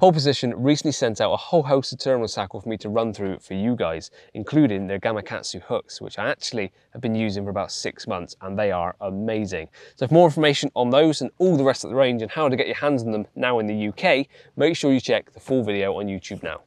Pole Position recently sent out a whole host of terminal tackle for me to run through for you guys, including their Gamakatsu hooks, which I actually have been using for about 6 months, and they are amazing. So for more information on those and all the rest of the range and how to get your hands on them now in the UK, make sure you check the full video on YouTube now.